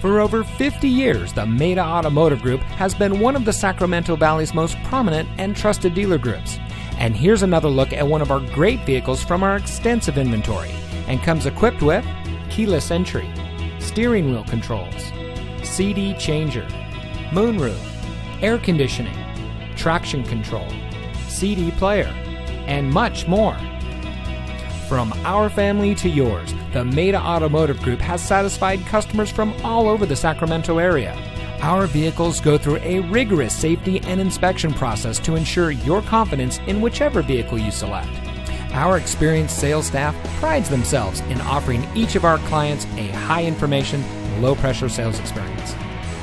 For over 50 years, the Maita Automotive Group has been one of the Sacramento Valley's most prominent and trusted dealer groups. And here's another look at one of our great vehicles from our extensive inventory, and comes equipped with keyless entry, steering wheel controls, CD changer, moonroof, air conditioning, traction control, CD player, and much more. From our family to yours, the Maita Automotive Group has satisfied customers from all over the Sacramento area. Our vehicles go through a rigorous safety and inspection process to ensure your confidence in whichever vehicle you select. Our experienced sales staff prides themselves in offering each of our clients a high information, low pressure sales experience.